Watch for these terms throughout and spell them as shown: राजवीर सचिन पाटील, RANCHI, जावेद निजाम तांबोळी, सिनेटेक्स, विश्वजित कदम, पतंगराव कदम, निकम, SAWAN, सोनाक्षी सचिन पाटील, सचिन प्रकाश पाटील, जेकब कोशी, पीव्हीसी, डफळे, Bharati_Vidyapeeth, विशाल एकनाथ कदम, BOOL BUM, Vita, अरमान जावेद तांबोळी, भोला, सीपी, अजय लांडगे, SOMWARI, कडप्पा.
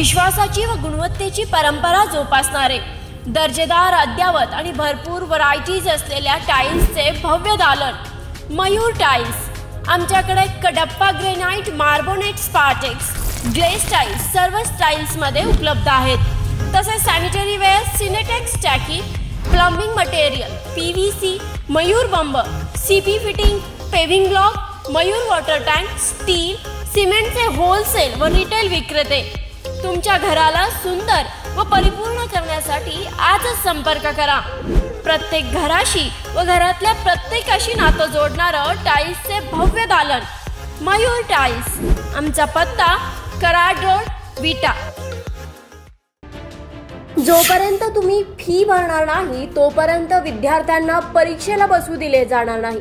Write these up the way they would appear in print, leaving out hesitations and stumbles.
विश्वासाची व गुणवत्तेची परंपरा जोपासणारे दर्जेदार अद्यावत आणि भरपूर व्हरायटीज असलेल्या टाईल्सचे भव्य दालन मयूर टाईल्स। आमच्याकडे कडप्पा ग्रेनाइट, मार्बोनेट, स्पार्टेक्स, ग्लेस टाईल्स सर्व स्टाईल्समध्ये उपलब्ध आहेत। तसेच सॅनिटरी वेअर, सिनेटेक्स टाकी, प्लंबिंग मटेरियल, पीव्हीसी, मयूर बंब, सीपी fitting, paving block, Mayur water tank, steel, सिमेंटचे होलसेल व रिटेल विक्रेते तुमच्या घराला सुंदर व परिपूर्ण करण्यासाठी आजच संपर्क करा। प्रत्येक घराशी व घरातल्या प्रत्येकाशी नातं जोडणारं टाईल्सचे भव्य दालन मयूर टाईल्स। आमचा पत्ता कराड रोड, विटा। जोपर्यंत तुम्ही फी भरणार नाही तोपर्यंत विद्यार्थ्यांना परीक्षेला बसू दिले जाणार नाही।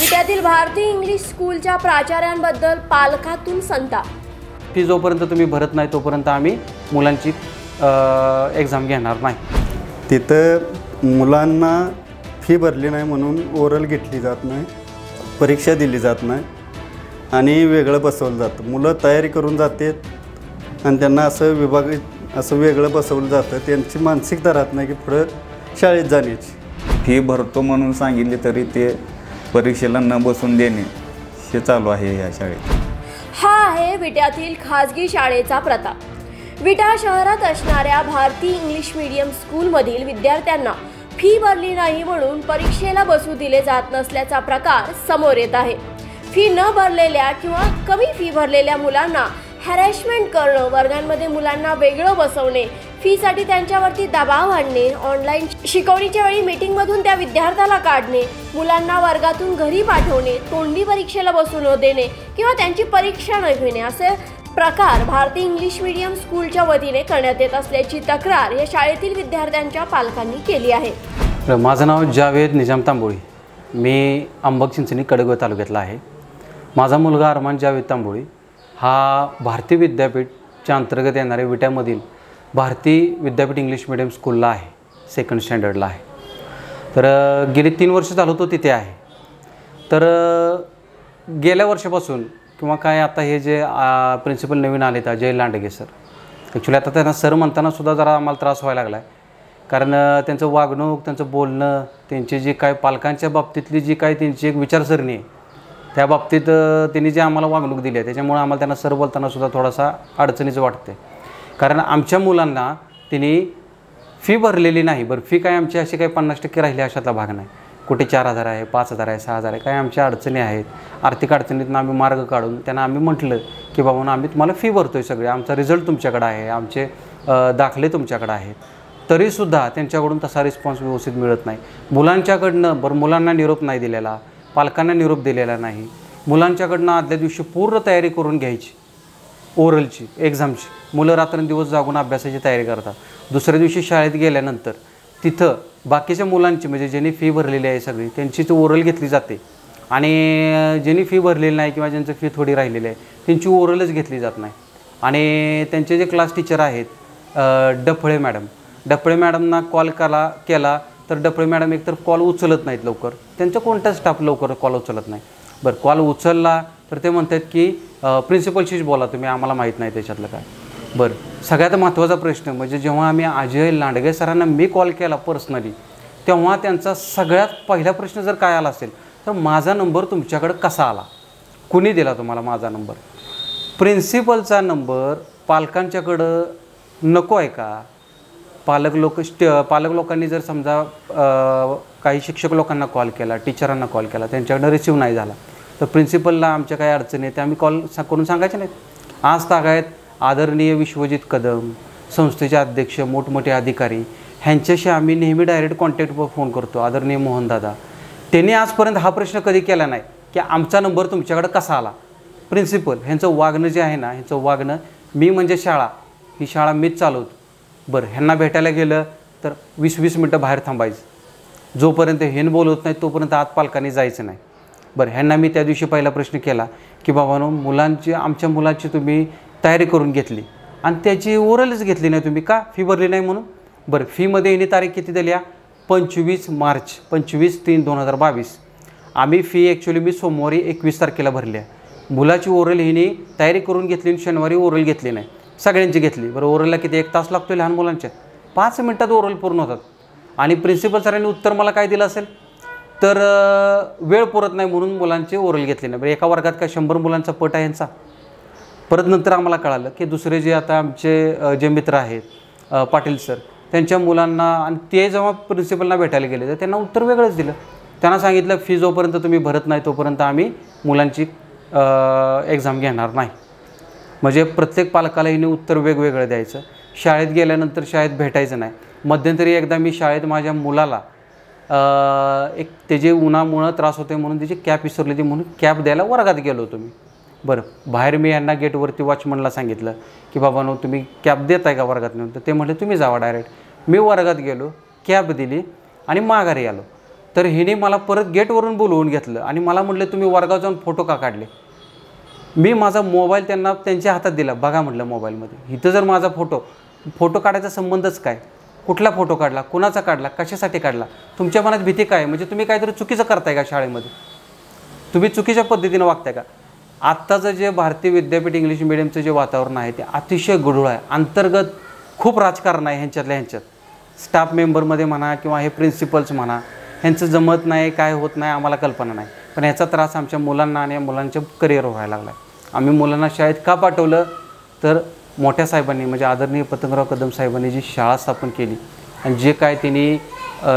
विट्यातील भारतीय इंग्लिश स्कूलच्या प्राचार्यांबद्दल पालकातून संताप। फी जोपर्यंत तुम्ही भरत नाही तोपर्यंत आम्ही मुलांची एक्झाम घेणार नाही। तिथं मुलांना फी भरली नाही म्हणून ओरल घेतली जात नाही, परीक्षा दिली जात नाही आणि वेगळं बसवलं जातं। मुलं तयारी करून जातात आणि त्यांना असं विभाग असं वेगळं बसवलं जातं। त्यांची मानसिकता राहत नाही की पुढं शाळेत जाण्याची। फी भरतो म्हणून सांगितली तरी ते परीक्षेला न बसून देणे हे चालू आहे या शाळेत। हा आहे विट्यातील खाजगी शाळेचा प्रताप। विटा शहरात असणाऱ्या भारतीय इंग्लिश मीडियम स्कूलमधील विद्यार्थ्यांना फी भरली नाही म्हणून परीक्षेला बसू दिले जात नसल्याचा प्रकार समोर येत आहे। फी न भरलेल्या किंवा कमी फी भरलेल्या मुलांना हॅरेसमेंट करणं, वर्गांमध्ये मुलांना वेगळं बसवणे, फीसाठी त्यांच्यावरती दबाव आणणे, ऑनलाईन शिकवणीच्या वेळी मीटिंगमधून त्या विद्यार्थ्याला काढणे, मुलांना वर्गातून घरी पाठवणे, तोंडी परीक्षेला बसू न देणे किंवा त्यांची परीक्षा न घेणे असे प्रकार भारतीय इंग्लिश मीडियम स्कूलच्या वतीने करण्यात येत असल्याची तक्रार या शाळेतील विद्यार्थ्यांच्या पालकांनी केली आहे। माझं नाव जावेद निजाम तांबोळी, मी अंबक चिंचणी कडगव तालुक्यातला आहे। माझा मुलगा अरमान जावेद तांबोळी हा भारतीय विद्यापीठच्या अंतर्गत येणाऱ्या विट्यामधील भारतीय विद्यापीठ इंग्लिश मीडियम स्कूलला आहे, सेकंड स्टँडर्डला आहे। तर गेली 3 वर्ष झालं तो तिथे आहे। तर गेल्या वर्षापासून किंवा काय आता हे जे प्रिन्सिपल नवीन आले आहेत जय लांडगे सर, ॲक्च्युली आता त्यांना सर म्हणतानासुद्धा जरा आम्हाला त्रास व्हायला लागला आहे। कारण त्यांचं वागणूक, त्यांचं बोलणं, त्यांची जी काय पालकांच्या बाबतीतली जी काय त्यांची एक विचारसरणी आहे त्या बाबतीत त्यांनी जे आम्हाला वागणूक दिली आहे त्याच्यामुळे आम्हाला त्यांना सर बोलतानासुद्धा थोडासा अडचणीचं वाटते। कारण आमच्या मुलांना त्यांनी फी भरलेली नाही, बरं फी काय आमची अशी काही 50% राहिली अशातला भाग नाही। कुठे 4,000 आहे, 5,000 आहे, 6,000 आहे, काय आमच्या अडचणी आहेत। आर्थिक अडचणीतून आम्ही मार्ग काढून त्यांना आम्ही म्हटलं की बाबा आम्ही तुम्हाला फी भरतो आहे सगळी, आमचा रिझल्ट तुमच्याकडे आहे, आमचे दाखले तुमच्याकडे आहेत, तरीसुद्धा त्यांच्याकडून तसा रिस्पॉन्स व्यवस्थित मिळत नाही। मुलांच्याकडनं बरं मुलांना निरोप नाही दिलेला, पालकांना निरोप दिलेला नाही। मुलांच्याकडनं आदल्या दिवशी पूर्ण तयारी करून घ्यायची ओरलची एक्झामची। मुलं रात्रंदिवस जागून अभ्यासाची तयारी करतात। दुसऱ्या दिवशी शाळेत गेल्यानंतर तिथं बाकीच्या मुलांची म्हणजे ज्यांनी फी भरलेली आहे सगळी त्यांचीच ओरल घेतली जाते आणि ज्यांनी फी भरलेली नाही किंवा ज्यांचं फी थोडी राहिलेली आहे त्यांची ओरलच घेतली जात नाही। आणि त्यांचे जे क्लास टीचर आहेत डफळे मॅडम, डफळे मॅडमना कॉल केला तर डफळे मॅडम एकतर कॉल उचलत नाहीत लवकर, त्यांचा कोणताच स्टाफ लवकर कॉल उचलत नाही। बरं कॉल उचलला तर ते म्हणतात की प्रिन्सिपलशीच बोला तुम्ही, आम्हाला माहीत नाही त्याच्यातलं काय। बरं सगळ्यात महत्त्वाचा प्रश्न म्हणजे जेव्हा आम्ही अजय लांडगे सरांना मी कॉल केला पर्सनली तेव्हा त्यांचा सगळ्यात पहिला प्रश्न जर काय आला असेल तर माझा नंबर तुमच्याकडं कसा आला, कुणी दिला तुम्हाला माझा नंबर? प्रिन्सिपलचा नंबर पालकांच्याकडं नको आहे का? पालक लोकांनी जर समजा काही शिक्षक लोकांना कॉल केला, टीचरांना कॉल केला, त्यांच्याकडनं रिसीव्ह नाही झाला तर प्रिन्सिपलला आमच्या काही अडचणी आहेत त्या आम्ही कॉल करून सांगायचे नाहीत। आज तागायत आदरणीय विश्वजित कदम, संस्थेचे अध्यक्ष, मोठमोठे अधिकारी ह्यांच्याशी आम्ही नेहमी डायरेक्ट कॉन्टॅक्टवर फोन करतो। आदरणीय मोहनदादा त्यांनी आजपर्यंत हा प्रश्न कधी केला नाही की आमचा नंबर तुमच्याकडे कसा आला। प्रिन्सिपल ह्यांचं वागणं जे आहे ना, ह्यांचं वागणं मी म्हणजे शाळा, ही शाळा मीच चालवतो। बरं ह्यांना भेटायला गेलं तर 20-20 मिनटं बाहेर थांबायचं, जोपर्यंत हेन बोलत नाही तोपर्यंत आत पालकांनी जायचं नाही। बरं ह्यांना मी त्या दिवशी पहिला प्रश्न केला की बाबांनो मुलांची आमच्या मुलाची तुम्ही तयारी करून घेतली आणि त्याची ओरलच घेतली नाही, तुम्ही का फी भरली नाही म्हणून? बरं फीमध्ये हिने तारीख किती दिली आहे? 25 मार्च, 25/3/2022। आम्ही फी ॲक्च्युली मी सोमवारी 21 तारखेला भरली आहे। मुलाची ओरल हिने तयारी करून घेतली, शनिवारी ओरल घेतली नाही। सगळ्यांची घेतली। बरं ओरलला किती एक तास लागतो लहान मुलांच्या? 5 मिनिटात ओरल पूर्ण होतात। आणि प्रिन्सिपल सरांनी उत्तर मला काय दिलं असेल तर वेळ पुरत नाही म्हणून मुलांचे ओरल घेतले नाही। बरं एका वर्गात काय 100 मुलांचा पट आहे यांचा? परत नंतर आम्हाला कळालं की दुसरे जे आता आमचे जे मित्र आहेत पाटील सर त्यांच्या मुलांना, आणि ते जेव्हा प्रिन्सिपलना भेटायला गेले तर त्यांना उत्तर वेगळंच दिलं। त्यांना सांगितलं फी जोपर्यंत तुम्ही भरत नाही तोपर्यंत आम्ही मुलांची एग्जाम घेणार नाही। म्हणजे प्रत्येक पालकाला हिने उत्तर वेगवेगळं द्यायचं। शाळेत गेल्यानंतर शाळेत भेटायचं नाही। मध्यंतरी एकदा मी शाळेत माझ्या मुलाला एक त्याचे उन्हामुळे त्रास होते म्हणून त्याची कॅप विसरली होती म्हणून कॅप द्यायला वर्गात गेलो होतो मी। बरं बाहेर मी यांना गेटवरती वॉचमनला सांगितलं की बाबांनो तुम्ही कॅप देताय का वर्गात? नंतर ते म्हटले तुम्ही जावा डायरेक्ट। मी वर्गात गेलो, कॅप दिली आणि माघारी आलो। तर हिने मला परत गेटवरून बोलवून घेतलं आणि मला म्हटले तुम्ही वर्गात जाऊन फोटो का काढले? मी माझा मोबाईल त्यांना त्यांच्या हातात दिला। बघा म्हटलं मोबाईलमध्ये इथं जर माझा फोटो काढायचा संबंधच काय? कुठला फोटो काढला? कुणाचा काढला? कशासाठी काढला? तुमच्या मनात भीती काय? म्हणजे तुम्ही काहीतरी चुकीचं करताय का? शाळेमध्ये तुम्ही चुकीच्या पद्धतीने वागताय का? आत्ताचं जे भारतीय विद्यापीठ इंग्लिश मिडियमचं जे वातावरण आहे ते अतिशय गढूळ आहे। अंतर्गत खूप राजकारण आहे ह्यांच्यात, स्टाफ मेंबरमध्ये म्हणा किंवा हे प्रिन्सिपल्स म्हणा, ह्यांचं जमत नाही काय होत नाही आम्हाला कल्पना नाही। पण ह्याचा त्रास आमच्या मुलांना आणि मुलांच्या करिअर व्हायला लागला आहे। आम्ही मुलांना शाळेत का पाठवलं तर मोठ्या साहेबांनी म्हणजे आदरणीय पतंगराव कदम साहेबांनी जी शाळा स्थापन केली आणि जे काय त्यांनी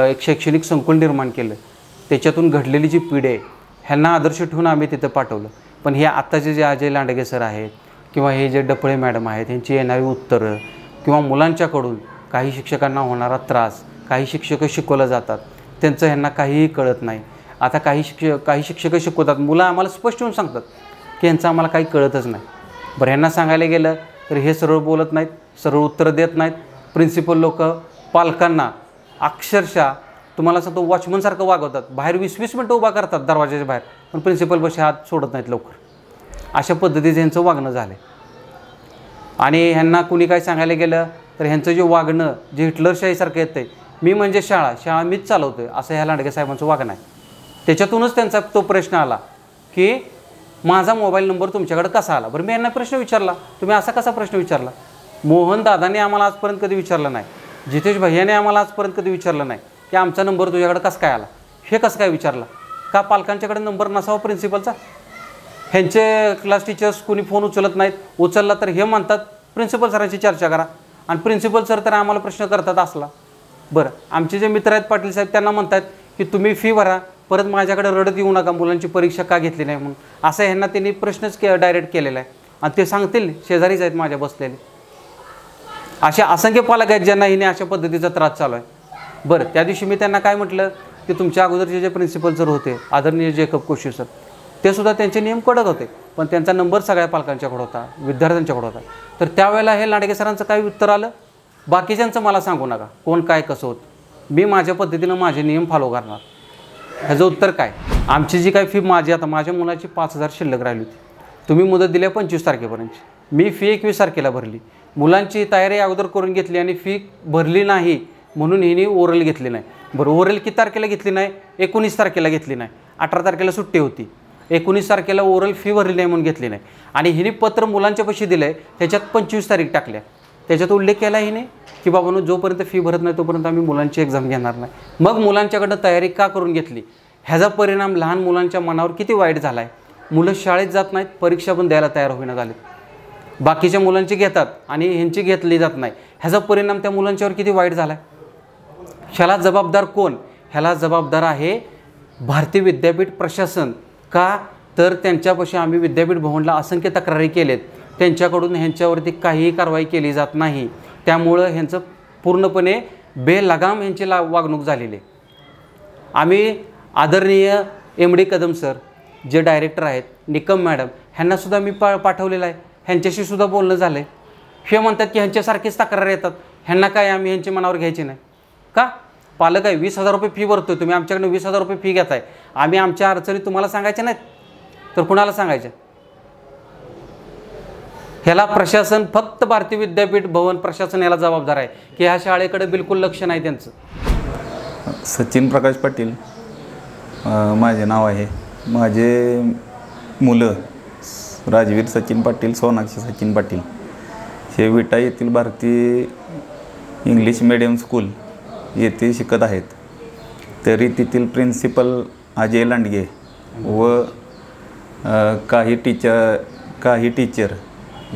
एक शैक्षणिक संकुल निर्माण केलं त्याच्यातून घडलेली जी पिढी आहे ह्यांना आदर्श ठेवून आम्ही तिथं पाठवलं। पण हे आत्ताचे जे अजय लांडगे सर आहेत किंवा हे जे डपळे मॅडम आहेत त्यांची येणारी उत्तरं किंवा मुलांच्याकडून काही शिक्षकांना होणारा त्रास, काही शिक्षकं शिकवलं जातात त्यांचं ह्यांना काहीही कळत नाही। आता काही शिक्षकं शिकवतात, मुलं आम्हाला स्पष्ट होऊन सांगतात की यांचं आम्हाला काही कळतच नाही। बरं यांना सांगायला गेलं तर हे सरळ बोलत नाहीत, सरळ उत्तरं देत नाहीत। प्रिन्सिपल लोक पालकांना अक्षरशः तुम्हाला सांगतो वॉचमनसारखं वागवतात। बाहेर 20-20 मिनटं उभा करतात दरवाजाच्या बाहेर, पण प्रिन्सिपल बशी हात सोडत नाहीत लवकर। अशा पद्धतीचं यांचं वागणं झालं आहे। आणि ह्यांना कुणी काय सांगायला गेलं तर ह्यांचं जे वागणं जे हिटलरशाहीसारखं येतं आहे, मी म्हणजे शाळा मीच चालवतो असं ह्या लांडगे साहेबांचं वागणं आहे। त्याच्यातूनच त्यांचा तो प्रश्न आला की माझा मोबाईल नंबर तुमच्याकडे कसा आला? बरं मी यांना प्रश्न विचारला, तुम्ही असा कसा प्रश्न विचारला? मोहनदादाने आम्हाला आजपर्यंत कधी विचारला नाही, जितेश भैयाने आम्हाला आजपर्यंत कधी विचारलं नाही की आमचा नंबर तुझ्याकडे कसं काय आला? हे कसं काय विचारला? का पालकांच्याकडे नंबर नसावा प्रिन्सिपलचा? ह्यांचे क्लास टीचर्स कोणी फोन उचलत नाहीत, उचलला तर हे म्हणतात प्रिन्सिपल सरांची चर्चा करा, आणि प्रिन्सिपल सर तर आम्हाला प्रश्न करतात असला। बरं आमचे जे मित्र आहेत पाटील साहेब त्यांना म्हणतात की तुम्ही फी भरा, परत माझ्याकडे रडत येऊ नका मुलांची परीक्षा का घेतली नाही म्हणून, असं ह्यांना त्यांनी प्रश्नच डायरेक्ट केलेला आहे। आणि ते सांगतील शेजारीच आहेत माझ्या बसलेले। असे असंख्य पालक आहेत ज्यांना हिने अशा पद्धतीचा त्रास चालू आहे। बरं त्या दिवशी मी त्यांना काय म्हटलं की तुमच्या अगोदरचे जे प्रिन्सिपल सर होते आदरणीय जेकब कोशी सर, ते सुद्धा त्यांचे नियम कडक होते, पण त्यांचा नंबर सगळ्या पालकांच्याकडे होता, विद्यार्थ्यांच्याकडे होता। तर त्यावेळेला हे लांडगे सरांचं काय उत्तर आलं, बाकीच्यांचं मला सांगू नका कोण काय कसं होतं, मी माझ्या पद्धतीनं माझे नियम फॉलो करणार। ह्याचं उत्तर काय? आमची जी काय फी माझी आता माझ्या मुलाची 5000 शिल्लक राहिली होती, तुम्ही मुदत दिल्या 25 तारखेपर्यंत, मी फी 21 तारखेला भरली, मुलांची तयारी अगोदर करून घेतली आणि फी भरली नाही म्हणून हिने ओरल घेतली नाही। बरं ओरल किती तारखेला घेतली नाही? 19 तारखेला घेतली नाही, 18 तारखेला सुट्टी होती, 19 तारखेला ओरल फी भरली नाही म्हणून घेतली नाही। आणि हिने पत्र मुलांच्यापाशी दिलं आहे त्याच्यात 25 तारीख टाकल्या, त्याच्यात उल्लेख केला हिने की बाबांनो जोपर्यंत फी भरत नाही तोपर्यंत आम्ही मुलांची एक्झाम घेणार नाही। मग मुलांच्याकडं तयारी का करून घेतली? ह्याचा परिणाम लहान मुलांच्या मनावर किती वाईट झाला आहे। मुलं शाळेत जात नाहीत, परीक्षा पण द्यायला तयार होईना झाले, बाकीच्या मुलांची घेतात आणि ह्यांची घेतली जात नाही। ह्याचा परिणाम त्या मुलांच्यावर किती वाईट झाला आहे। ह्याला जबाबदार कोण? ह्याला जबाबदार आहे भारतीय विद्यापीठ प्रशासन। का तर त्यांच्यापाशी आम्ही विद्यापीठ भवनला असंख्य तक्रारी केलेत, त्यांच्याकडून ह्यांच्यावरती काहीही कारवाई केली जात नाही, त्यामुळं ह्यांचं पूर्णपणे बेलगाम ह्यांची वागणूक झालेली आहे। आम्ही आदरणीय MD कदम सर जे डायरेक्टर आहेत, निकम मॅडम ह्यांनासुद्धा मी पाठवलेलं आहे, ह्यांच्याशीसुद्धा बोलणं झालं आहे। हे म्हणतात की ह्यांच्यासारखीच तक्रार येतात, ह्यांना काय आम्ही ह्यांच्या मनावर घ्यायचे नाही का? पालक आहे, 20,000 रुपये फी भरतो, तुम्ही आमच्याकडनं 20,000 रुपये फी घेताय, आम्ही आमच्या अडचणी तुम्हाला सांगायच्या नाहीत तर कुणाला सांगायच्या? ह्याला प्रशासन, फक्त भारतीय विद्यापीठ भवन प्रशासन याला जबाबदार आहे की ह्या शाळेकडे बिलकुल लक्ष नाही त्यांचं। सचिन प्रकाश पाटील माझे नाव आहे। माझे मुलं राजवीर सचिन पाटील, सोनाक्षी सचिन पाटील ते विटा येथील भारतीय इंग्लिश मीडियम स्कूल येथे शिकत आहेत। तरी तेथील प्रिन्सिपल अजय लांडगे व काही टीचर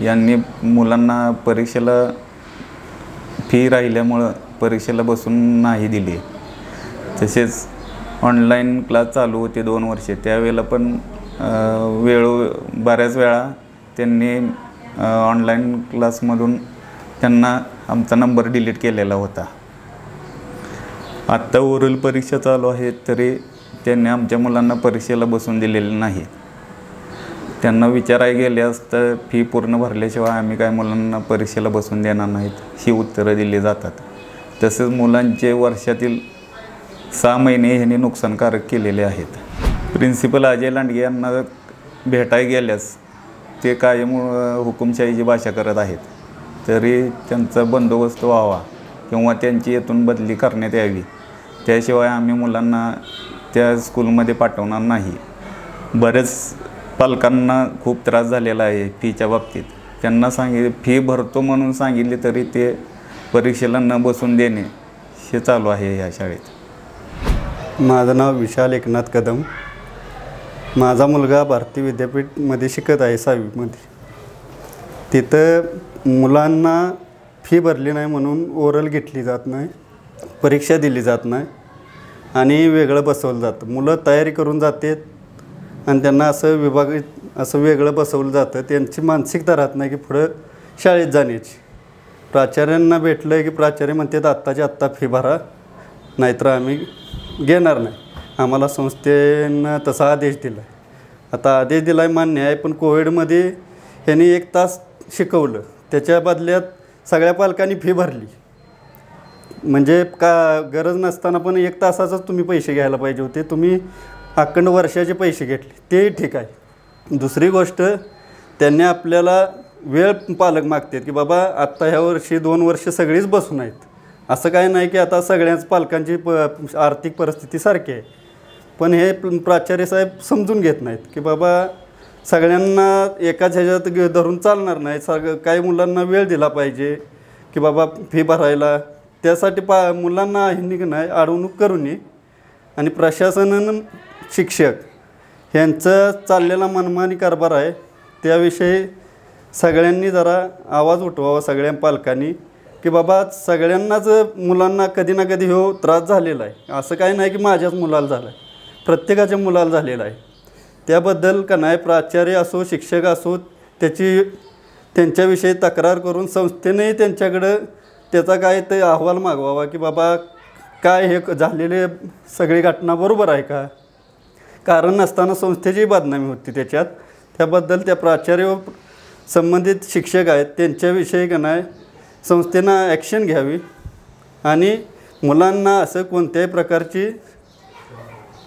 यांनी मुलांना परीक्षेला फी राहिल्यामुळं परीक्षेला बसून नाही दिली। तसेच ऑनलाईन क्लास चालू होते 2 वर्षे, त्यावेळेला पण बऱ्याच वेळा त्यांनी ऑनलाईन क्लासमधून त्यांना आमचा नंबर डिलीट केलेला होता। आत्ता ओरल परीक्षा चालू आहे तरी त्यांनी आमच्या मुलांना परीक्षेला बसून दिलेले नाही। त्यांना विचारायला गेले असता फी पूर्ण भरल्याशिवाय आम्ही काय मुलांना परीक्षेला बसून देणार नाहीत ही उत्तरं दिली जातात। तसेच मुलांचे वर्षातील 6 महिने ह्यांनी नुकसानकारक केलेले आहेत। प्रिन्सिपल अजय लांडगे यांना भेटायला गेल्यास ते कायम हुकुमशाहीची भाषा करत आहेत। तरी त्यांचा बंदोबस्त व्हावा किंवा त्यांची येथून बदली करण्यात यावी, त्याशिवाय आम्ही मुलांना त्या स्कूलमध्ये पाठवणार नाही। बरेच पालकांना खूप त्रास झालेला आहे फीच्या बाबतीत। त्यांना फी भरतो म्हणून सांगितले तरी ते परीक्षेला न बसून देणे हे चालू आहे या शाळेत। माझं नाव विशाल एकनाथ कदम, माझा मुलगा भारती विद्यापीठमध्ये शिकत आहे 6वीमध्ये। तिथं मुलांना फी भरली नाही म्हणून ओरल घेतली जात नाही, परीक्षा दिली जात नाही आणि वेगळं बसवलं जातं। मुलं तयारी करून जातात आणि त्यांना असं विभागित असं वेगळं बसवलं जातं। त्यांची मानसिकता राहत नाही की पुढं शाळेत जाण्याची। प्राचार्यांना भेटलं की प्राचार्य म्हणतात आत्ताची आत्ता फी भरा नाहीतर आम्ही घेणार नाही। आम्हाला संस्थेनं तसा आदेश दिला आहे। आता आदेश दिला आहे मान्य आहे, पण कोविडमध्ये ह्यांनी 1 तास शिकवलं, त्याच्या बदल्यात सगळ्या पालकांनी फी भरली। म्हणजे का गरज नसताना पण 1 तासाचाच तुम्ही पैसे घ्यायला पाहिजे होते, तुम्ही अखंड वर्षाचे पैसे घेतले, तेही ठीक आहे। दुसरी गोष्ट त्यांनी आपल्याला वेळ पालक मागतात की बाबा आत्ता ह्या वर्षी 2 वर्ष सगळीच बसून आहेत, असं काय नाही की आता सगळ्याच पालकांची आर्थिक परिस्थिती सारखी आहे। पण हे प्राचार्य साहेब समजून घेत नाहीत की बाबा सगळ्यांना एकाच ह्याच्यात धरून चालणार नाही, काही मुलांना वेळ दिला पाहिजे की बाबा फी भरायला। त्यासाठी मुलांना ह्यांनी नाही अडवणूक करू नये। आणि प्रशासनानं शिक्षक यांचा चाललेला मनमानी कारभार आहे, त्याविषयी सगळ्यांनी जरा आवाज उठवावा सगळ्या पालकांनी की बाबा सगळ्यांनाच मुलांना कधी ना कधी हो त्रास झालेला आहे। असं काही नाही की माझ्याच मुलाला झाला आहे, प्रत्येकाच्या मुलाला झालेला आहे। त्याबद्दल का नाही प्राचार्य असो शिक्षक असो त्यांच्याविषयी तक्रार करून संस्थेनेही त्यांच्याकडं त्याचा काय ते अहवाल मागवावा की बाबा काय हे झालेले सगळी घटना बरोबर आहे का, कारण असताना संस्थेची बदनामी होती त्याच्यात। त्याबद्दल त्या प्राचार्य व संबंधित शिक्षक आहेत त्यांच्याविषयी का नाही संस्थेनं ॲक्शन घ्यावी आणि मुलांना असं कोणत्याही प्रकारची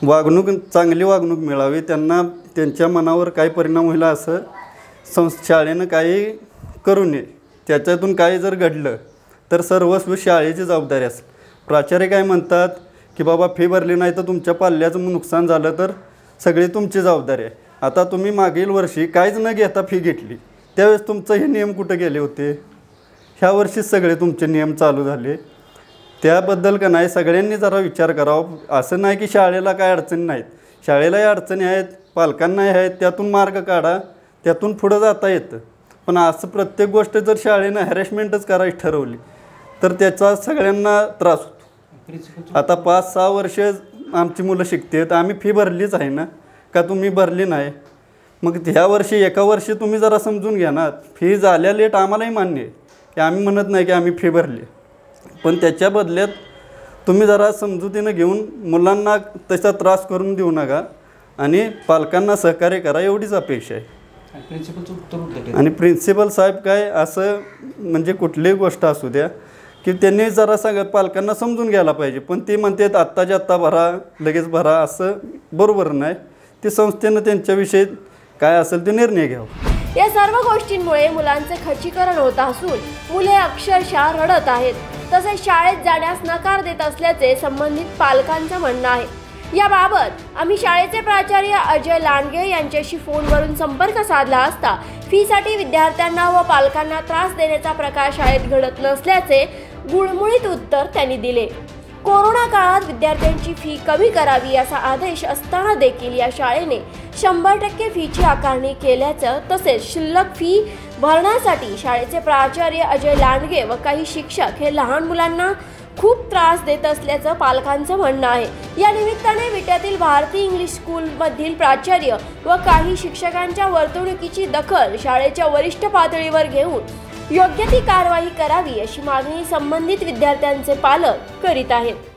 वागणूक चांगली वागणूक मिळावी, त्यांना त्यांच्या मनावर काय परिणाम होईल असं शाळेनं काही करू नये। त्याच्यातून काही जर घडलं तर सर्वस्व शाळेची जबाबदारी असेल। प्राचार्य काय म्हणतात की बाबा फी भरली नाही तर तुमच्या पाल्याचं नुकसान झालं तर सगळी तुमची जबाबदारी आहे। आता तुम्ही मागील वर्षी काहीच न घेता फी घेतली, त्यावेळेस तुमचं हे नियम कुठं गेले होते? ह्या वर्षी सगळे तुमचे नियम चालू झाले। त्याबद्दल का नाही सगळ्यांनी जरा विचार करावा। असं नाही की शाळेला काय अडचणी नाहीत, शाळेलाही अडचणी आहेत, पालकांनाही आहेत, त्यातून मार्ग काढा, त्यातून पुढं जाता येतं। पण असं प्रत्येक गोष्ट जर शाळेनं हॅरेसमेंटच करायची ठरवली तर त्याचा सगळ्यांना त्रास होतो। आता 5-6 वर्ष आमची मुलं शिकतात, आम्ही फी भरलीच आहे ना, का तुम्ही भरली नाही? मग ह्या वर्षी 1 वर्षी तुम्ही जरा समजून घ्या ना। फी झाल्या लेट आम्हालाही मान्य आहे की आम्ही म्हणत नाही की आम्ही फी भरली, पण त्याच्या बदल्यात तुम्ही जरा समजुतीनं घेऊन मुलांना त्याचा त्रास करून देऊ नका आणि पालकांना सहकार्य करा, एवढीच अपेक्षा आहे। आणि प्रिन्सिपल साहेब काय असं म्हणजे कुठलीही गोष्ट असू द्या की त्यांनी जरा सगळ्या पालकांना समजून घ्यायला पाहिजे, पण ते म्हणतात आत्ताच्या आत्ता भरा लगेच भरा, असं बरोबर नाही। ते संस्थेनं त्यांच्याविषयी काय असेल ते निर्णय घ्यावा। या सर्व गोष्टींमुळे मुलांचे खच्चीकरण होत असून मुले अक्षरशः रडत आहेत, तसेच शाळेत जाण्यास नकार देत असल्याचे संबंधित पालकांचं म्हणणं आहे। याबाबत आम्ही शाळेचे प्राचार्य अजय लांडगे यांच्याशी फोनवरून संपर्क साधला असता फीसाठी विद्यार्थ्यांना व पालकांना त्रास देण्याचा प्रकार शाळेत घडत नसल्याचे गुळमुळीत उत्तर त्यांनी दिले। कोरोना काळात विद्यार्थ्यांची फी कमी करावी असा आदेश असताना देखील या शाळेने 100% फीची आकारणी केल्याचं तसेच शिल्लक फी भरण्यासाठी शाळेचे प्राचार्य अजय लांडगे व काही शिक्षक हे लहान मुलांना खूप त्रास देत असल्याचं पालकांचं म्हणणं आहे। या निमित्ताने विट्यातील भारती इंग्लिश स्कूलमधील प्राचार्य व काही शिक्षकांच्या वर्तणुकीची दखल शाळेच्या वरिष्ठ पातळीवर घेऊन योग्य ती कारवाई करावी अशी मागणी संबंधित विद्यार्थ्यांचे पालक करीत आहेत।